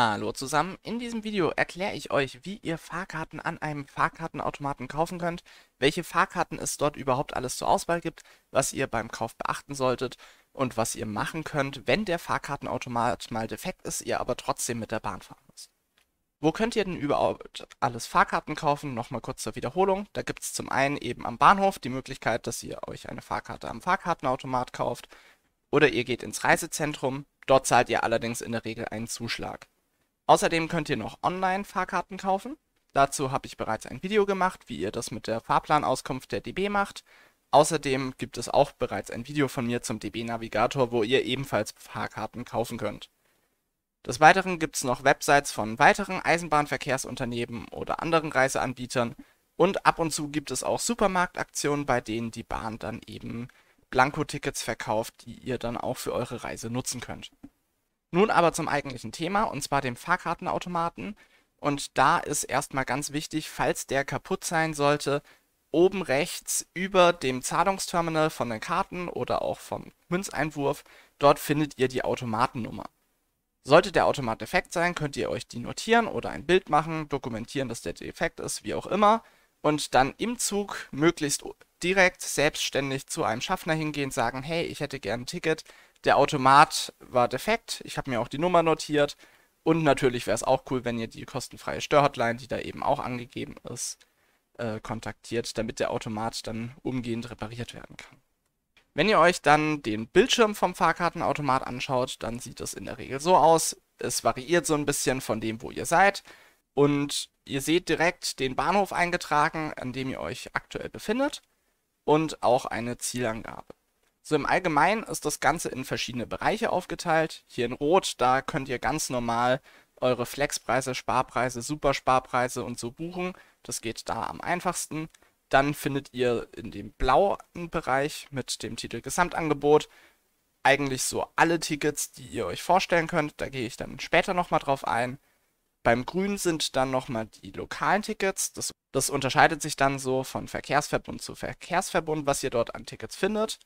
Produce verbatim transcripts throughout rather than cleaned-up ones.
Hallo zusammen, in diesem Video erkläre ich euch, wie ihr Fahrkarten an einem Fahrkartenautomaten kaufen könnt, welche Fahrkarten es dort überhaupt alles zur Auswahl gibt, was ihr beim Kauf beachten solltet und was ihr machen könnt, wenn der Fahrkartenautomat mal defekt ist, ihr aber trotzdem mit der Bahn fahren müsst. Wo könnt ihr denn überhaupt alles Fahrkarten kaufen? Nochmal kurz zur Wiederholung. Da gibt es zum einen eben am Bahnhof die Möglichkeit, dass ihr euch eine Fahrkarte am Fahrkartenautomat kauft oder ihr geht ins Reisezentrum, dort zahlt ihr allerdings in der Regel einen Zuschlag. Außerdem könnt ihr noch online Fahrkarten kaufen. Dazu habe ich bereits ein Video gemacht, wie ihr das mit der Fahrplanauskunft der D B macht. Außerdem gibt es auch bereits ein Video von mir zum D B-Navigator, wo ihr ebenfalls Fahrkarten kaufen könnt. Des Weiteren gibt es noch Websites von weiteren Eisenbahnverkehrsunternehmen oder anderen Reiseanbietern. Und ab und zu gibt es auch Supermarktaktionen, bei denen die Bahn dann eben Blanko-Tickets verkauft, die ihr dann auch für eure Reise nutzen könnt. Nun aber zum eigentlichen Thema, und zwar dem Fahrkartenautomaten. Und da ist erstmal ganz wichtig, falls der kaputt sein sollte, oben rechts über dem Zahlungsterminal von den Karten oder auch vom Münzeinwurf, dort findet ihr die Automatennummer. Sollte der Automat defekt sein, könnt ihr euch die notieren oder ein Bild machen, dokumentieren, dass der defekt ist, wie auch immer. Und dann im Zug möglichst direkt selbstständig zu einem Schaffner hingehen, sagen, hey, ich hätte gern ein Ticket. Der Automat war defekt, ich habe mir auch die Nummer notiert und natürlich wäre es auch cool, wenn ihr die kostenfreie Störhotline, die da eben auch angegeben ist, äh, kontaktiert, damit der Automat dann umgehend repariert werden kann. Wenn ihr euch dann den Bildschirm vom Fahrkartenautomat anschaut, dann sieht es in der Regel so aus. Es variiert so ein bisschen von dem, wo ihr seid und ihr seht direkt den Bahnhof eingetragen, an dem ihr euch aktuell befindet und auch eine Zielangabe. So im Allgemeinen ist das Ganze in verschiedene Bereiche aufgeteilt. Hier in Rot, da könnt ihr ganz normal eure Flexpreise, Sparpreise, Supersparpreise und so buchen. Das geht da am einfachsten. Dann findet ihr in dem blauen Bereich mit dem Titel Gesamtangebot eigentlich so alle Tickets, die ihr euch vorstellen könnt. Da gehe ich dann später nochmal drauf ein. Beim Grün sind dann nochmal die lokalen Tickets. Das, das unterscheidet sich dann so von Verkehrsverbund zu Verkehrsverbund, was ihr dort an Tickets findet.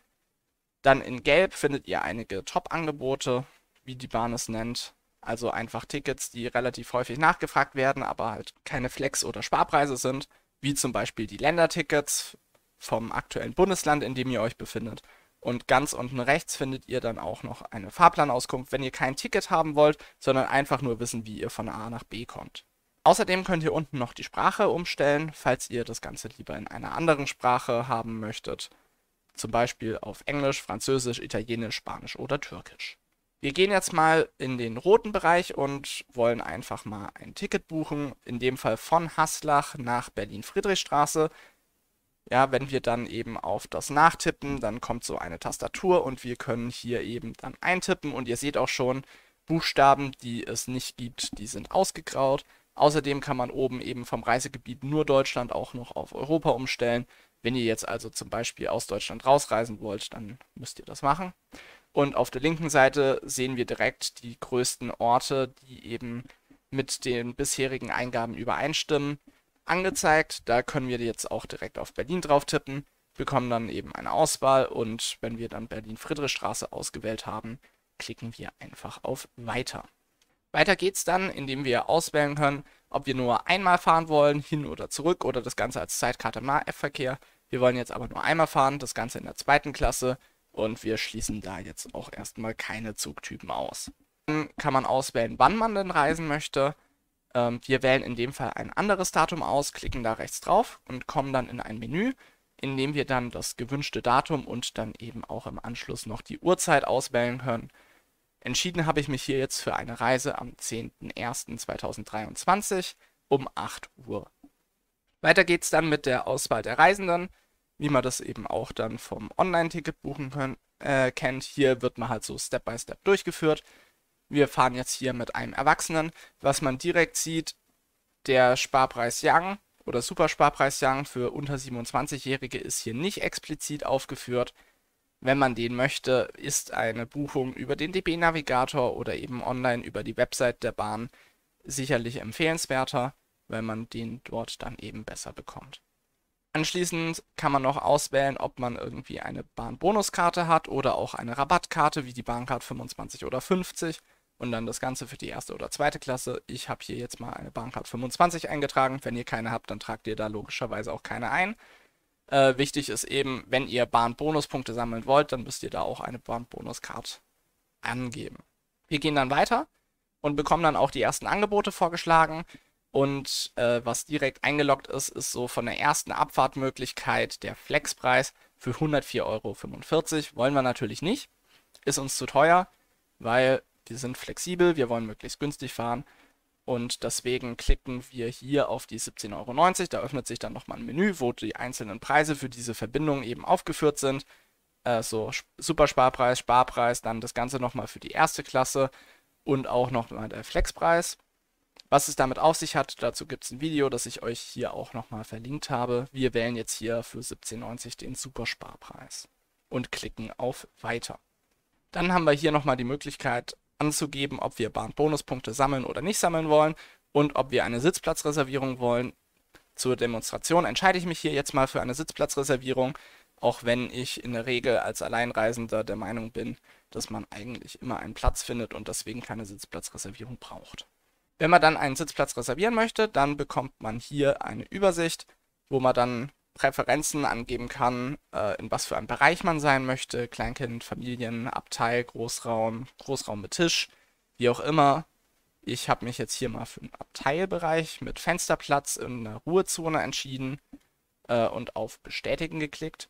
Dann in Gelb findet ihr einige Top-Angebote, wie die Bahn es nennt. Also einfach Tickets, die relativ häufig nachgefragt werden, aber halt keine Flex- oder Sparpreise sind. Wie zum Beispiel die Ländertickets vom aktuellen Bundesland, in dem ihr euch befindet. Und ganz unten rechts findet ihr dann auch noch eine Fahrplanauskunft, wenn ihr kein Ticket haben wollt, sondern einfach nur wissen, wie ihr von A nach B kommt. Außerdem könnt ihr unten noch die Sprache umstellen, falls ihr das Ganze lieber in einer anderen Sprache haben möchtet. Zum Beispiel auf Englisch, Französisch, Italienisch, Spanisch oder Türkisch. Wir gehen jetzt mal in den roten Bereich und wollen einfach mal ein Ticket buchen. In dem Fall von Haslach nach Berlin-Friedrichstraße. Ja, wenn wir dann eben auf das Nachtippen, dann kommt so eine Tastatur und wir können hier eben dann eintippen. Und ihr seht auch schon, Buchstaben, die es nicht gibt, die sind ausgegraut. Außerdem kann man oben eben vom Reisegebiet nur Deutschland auch noch auf Europa umstellen. Wenn ihr jetzt also zum Beispiel aus Deutschland rausreisen wollt, dann müsst ihr das machen. Und auf der linken Seite sehen wir direkt die größten Orte, die eben mit den bisherigen Eingaben übereinstimmen, angezeigt. Da können wir jetzt auch direkt auf Berlin drauf tippen, bekommen dann eben eine Auswahl und wenn wir dann Berlin-Friedrichstraße ausgewählt haben, klicken wir einfach auf Weiter. Weiter geht's dann, indem wir auswählen können, ob wir nur einmal fahren wollen, hin oder zurück oder das Ganze als Zeitkarte im Nahverkehr. Wir wollen jetzt aber nur einmal fahren, das Ganze in der zweiten Klasse und wir schließen da jetzt auch erstmal keine Zugtypen aus. Dann kann man auswählen, wann man denn reisen möchte. Ähm, wir wählen in dem Fall ein anderes Datum aus, klicken da rechts drauf und kommen dann in ein Menü, in dem wir dann das gewünschte Datum und dann eben auch im Anschluss noch die Uhrzeit auswählen können. Entschieden habe ich mich hier jetzt für eine Reise am zehnten ersten zweitausenddreiundzwanzig um acht Uhr. Weiter geht's dann mit der Auswahl der Reisenden, wie man das eben auch dann vom Online-Ticket buchen können, äh, kennt. Hier wird man halt so Step by Step durchgeführt. Wir fahren jetzt hier mit einem Erwachsenen. Was man direkt sieht, der Sparpreis Young oder Supersparpreis Young für unter siebenundzwanzigjährige ist hier nicht explizit aufgeführt. Wenn man den möchte, ist eine Buchung über den D B-Navigator oder eben online über die Website der Bahn sicherlich empfehlenswerter, weil man den dort dann eben besser bekommt. Anschließend kann man noch auswählen, ob man irgendwie eine Bahnbonuskarte hat oder auch eine Rabattkarte wie die Bahncard fünfundzwanzig oder fünfzig und dann das Ganze für die erste oder zweite Klasse. Ich habe hier jetzt mal eine Bahncard fünfundzwanzig eingetragen. Wenn ihr keine habt, dann tragt ihr da logischerweise auch keine ein. Äh, wichtig ist eben, wenn ihr Bahnbonuspunkte sammeln wollt, dann müsst ihr da auch eine Bahnbonuscard angeben. Wir gehen dann weiter und bekommen dann auch die ersten Angebote vorgeschlagen. Und äh, was direkt eingeloggt ist, ist so von der ersten Abfahrtmöglichkeit der Flexpreis für hundertvier Euro fünfundvierzig. Wollen wir natürlich nicht. Ist uns zu teuer, weil wir sind flexibel, wir wollen möglichst günstig fahren. Und deswegen klicken wir hier auf die siebzehn Euro neunzig. Da öffnet sich dann nochmal ein Menü, wo die einzelnen Preise für diese Verbindung eben aufgeführt sind. Äh, so Supersparpreis, Sparpreis, dann das Ganze nochmal für die erste Klasse und auch nochmal der Flexpreis. Was es damit auf sich hat, dazu gibt es ein Video, das ich euch hier auch nochmal verlinkt habe. Wir wählen jetzt hier für siebzehn neunzig den Supersparpreis und klicken auf Weiter. Dann haben wir hier nochmal die Möglichkeit anzugeben, ob wir Bahnbonuspunkte sammeln oder nicht sammeln wollen und ob wir eine Sitzplatzreservierung wollen. Zur Demonstration entscheide ich mich hier jetzt mal für eine Sitzplatzreservierung, auch wenn ich in der Regel als Alleinreisender der Meinung bin, dass man eigentlich immer einen Platz findet und deswegen keine Sitzplatzreservierung braucht. Wenn man dann einen Sitzplatz reservieren möchte, dann bekommt man hier eine Übersicht, wo man dann Präferenzen angeben kann, äh, in was für einem Bereich man sein möchte. Kleinkind, Familien, Abteil, Großraum, Großraum mit Tisch, wie auch immer. Ich habe mich jetzt hier mal für einen Abteilbereich mit Fensterplatz in einer Ruhezone entschieden äh, und auf Bestätigen geklickt.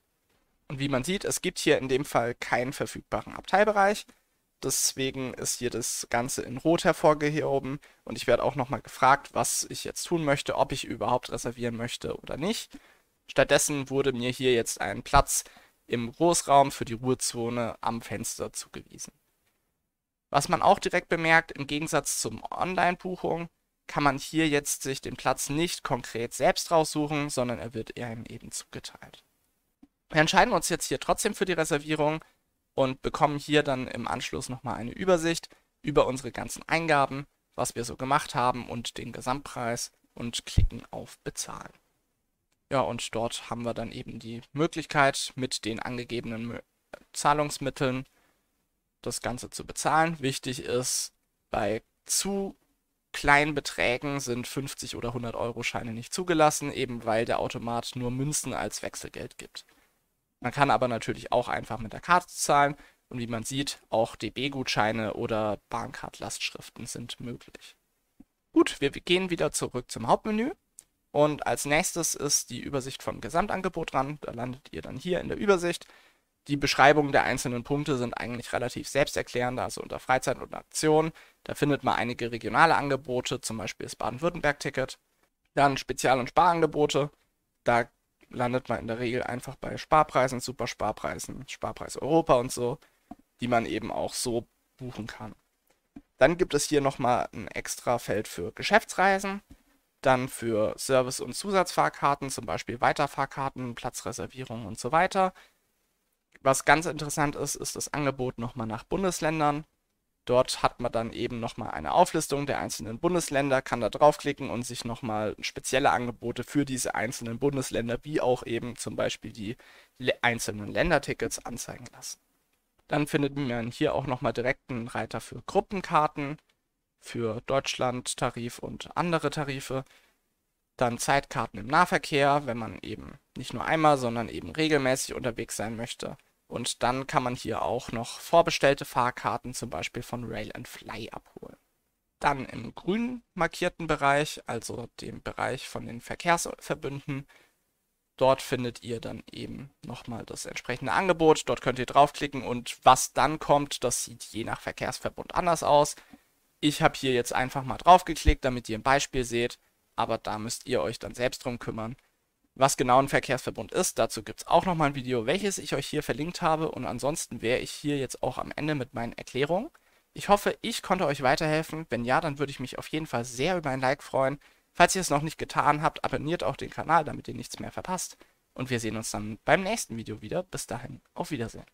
Und wie man sieht, es gibt hier in dem Fall keinen verfügbaren Abteilbereich. Deswegen ist hier das Ganze in Rot hervorgehoben und ich werde auch nochmal gefragt, was ich jetzt tun möchte, ob ich überhaupt reservieren möchte oder nicht. Stattdessen wurde mir hier jetzt ein Platz im Großraum für die Ruhezone am Fenster zugewiesen. Was man auch direkt bemerkt, im Gegensatz zum Online-Buchung kann man hier jetzt sich den Platz nicht konkret selbst raussuchen, sondern er wird einem eben zugeteilt. Wir entscheiden uns jetzt hier trotzdem für die Reservierung und bekommen hier dann im Anschluss nochmal eine Übersicht über unsere ganzen Eingaben, was wir so gemacht haben und den Gesamtpreis und klicken auf Bezahlen. Ja, und dort haben wir dann eben die Möglichkeit, mit den angegebenen Zahlungsmitteln das Ganze zu bezahlen. Wichtig ist, bei zu kleinen Beträgen sind fünfzig- oder hundert Euro Scheine nicht zugelassen, eben weil der Automat nur Münzen als Wechselgeld gibt. Man kann aber natürlich auch einfach mit der Karte zahlen und wie man sieht, auch D B-Gutscheine oder Bahncard-Lastschriften sind möglich. Gut, wir gehen wieder zurück zum Hauptmenü und als nächstes ist die Übersicht vom Gesamtangebot dran. Da landet ihr dann hier in der Übersicht. Die Beschreibungen der einzelnen Punkte sind eigentlich relativ selbsterklärend, also unter Freizeit und Aktion. Da findet man einige regionale Angebote, zum Beispiel das Baden-Württemberg-Ticket. Dann Spezial- und Sparangebote. Da landet man in der Regel einfach bei Sparpreisen, Supersparpreisen, Sparpreis Europa und so, die man eben auch so buchen kann. Dann gibt es hier nochmal ein extra Feld für Geschäftsreisen, dann für Service- und Zusatzfahrkarten, zum Beispiel Weiterfahrkarten, Platzreservierungen und so weiter. Was ganz interessant ist, ist das Angebot nochmal nach Bundesländern. Dort hat man dann eben nochmal eine Auflistung der einzelnen Bundesländer, kann da draufklicken und sich nochmal spezielle Angebote für diese einzelnen Bundesländer, wie auch eben zum Beispiel die einzelnen Ländertickets anzeigen lassen. Dann findet man hier auch nochmal direkt einen Reiter für Gruppenkarten, für Deutschland-Tarif und andere Tarife. Dann Zeitkarten im Nahverkehr, wenn man eben nicht nur einmal, sondern eben regelmäßig unterwegs sein möchte. Und dann kann man hier auch noch vorbestellte Fahrkarten, zum Beispiel von Rail and Fly, abholen. Dann im grün markierten Bereich, also dem Bereich von den Verkehrsverbünden, dort findet ihr dann eben nochmal das entsprechende Angebot. Dort könnt ihr draufklicken und was dann kommt, das sieht je nach Verkehrsverbund anders aus. Ich habe hier jetzt einfach mal draufgeklickt, damit ihr ein Beispiel seht, aber da müsst ihr euch dann selbst drum kümmern. Was genau ein Verkehrsverbund ist, dazu gibt es auch nochmal ein Video, welches ich euch hier verlinkt habe. Und ansonsten wäre ich hier jetzt auch am Ende mit meinen Erklärungen. Ich hoffe, ich konnte euch weiterhelfen. Wenn ja, dann würde ich mich auf jeden Fall sehr über ein Like freuen. Falls ihr es noch nicht getan habt, abonniert auch den Kanal, damit ihr nichts mehr verpasst. Und wir sehen uns dann beim nächsten Video wieder. Bis dahin, auf Wiedersehen.